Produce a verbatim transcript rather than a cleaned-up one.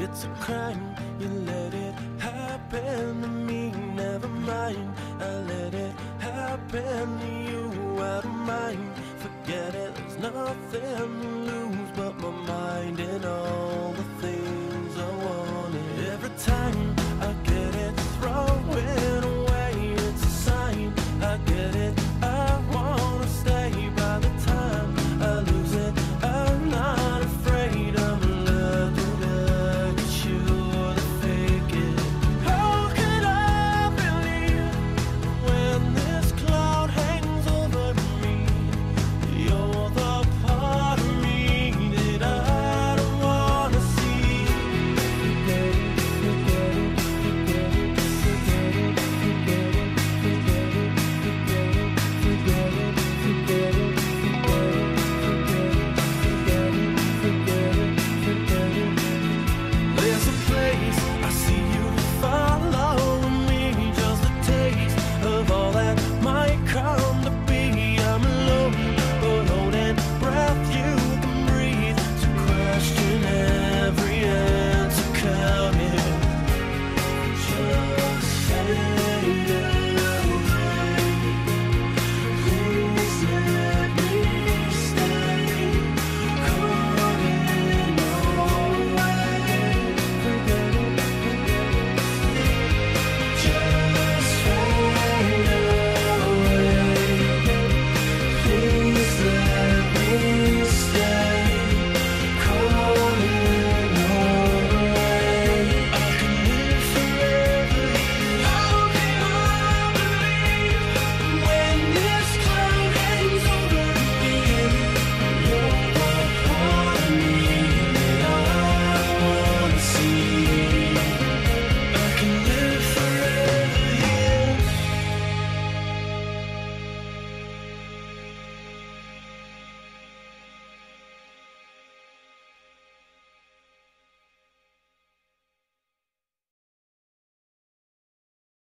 it's a crime. You let it happen to me, never mind. I let it happen to you, out of mind. Forget it, there's nothing